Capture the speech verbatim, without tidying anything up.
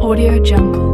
AudioJungle. AudioJungle.